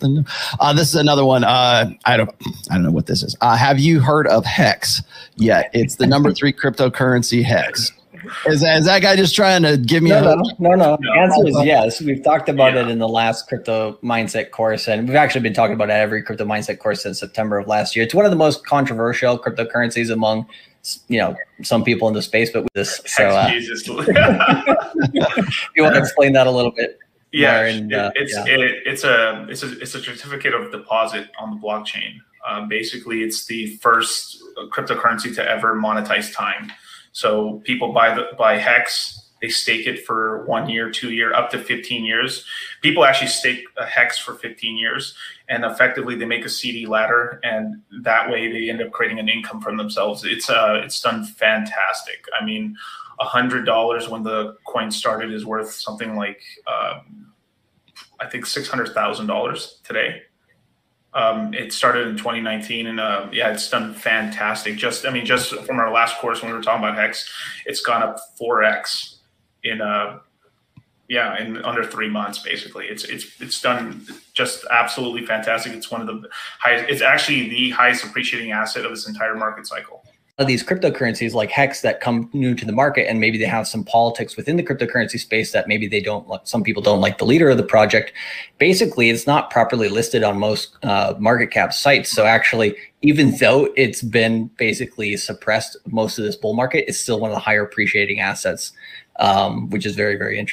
This is another one. I don't know what this is. Have you heard of HEX yet? It's the number 3 cryptocurrency, HEX. Is that guy just trying to give me No. The answer is yes. We've talked about it in the last crypto mindset course, and we've actually been talking about it every crypto mindset course since September of last year. It's one of the most controversial cryptocurrencies among, you know, some people in the space, but with this, so Jesus. You want to explain that a little bit? Yeah, it's a certificate of deposit on the blockchain. Basically, it's the first cryptocurrency to ever monetize time. So people buy HEX, they stake it for 1 year, 2 year, up to 15 years. People actually stake a HEX for 15 years, and effectively they make a CD ladder, and that way they end up creating an income from themselves. It's done fantastic. I mean, $100 when the coin started is worth something like, I think $600,000 today. It started in 2019, and yeah, it's done fantastic. Just, I mean, just from our last course when we were talking about HEX, it's gone up 4x in in under 3 months. Basically, it's done just absolutely fantastic. It's one of the highest. It's actually the highest appreciating asset of this entire market cycle. These cryptocurrencies like HEX that come new to the market, and maybe they have some politics within the cryptocurrency space that maybe they don't like. Some people don't like the leader of the project. Basically, it's not properly listed on most market cap sites. So actually, even though it's been basically suppressed most of this bull market, it's still one of the higher appreciating assets, which is very, very interesting.